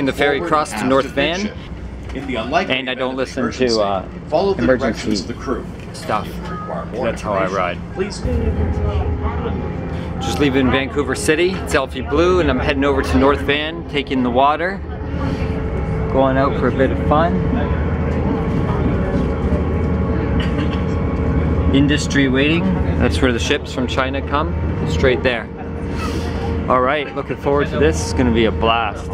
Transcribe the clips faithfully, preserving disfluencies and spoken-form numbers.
taking the ferry across to North Van, and I don't listen to uh, emergency stuff. That's how I ride. Just leaving Vancouver City. It's Alfie Blue, and I'm heading over to North Van, taking the water, going out for a bit of fun. Industry waiting, that's where the ships from China come, straight there. All right, looking forward to this, it's gonna be a blast.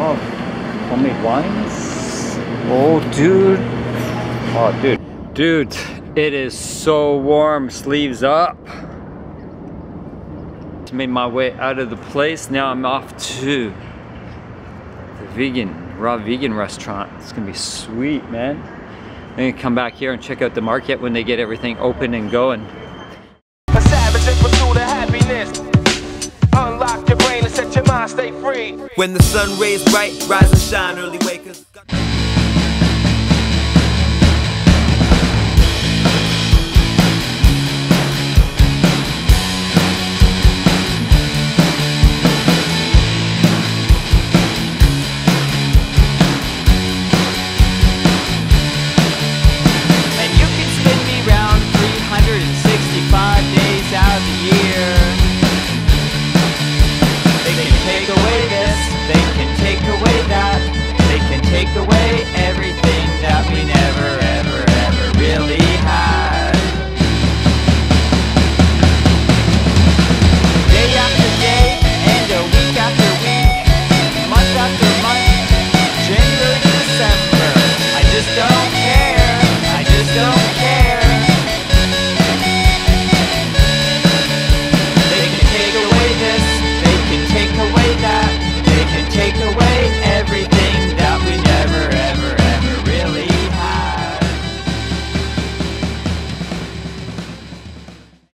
Oh, homemade wines? Oh, dude. Oh, dude. Dude, it is so warm, sleeves up. Made my way out of the place. Now I'm off to the vegan, raw vegan restaurant. It's gonna be sweet, man. I'm gonna come back here and check out the market when they get everything open and going. A savage in pursuit of happiness. Unlock your brain and set your mind, stay free. When the sun rays bright, rise and shine, early wakers.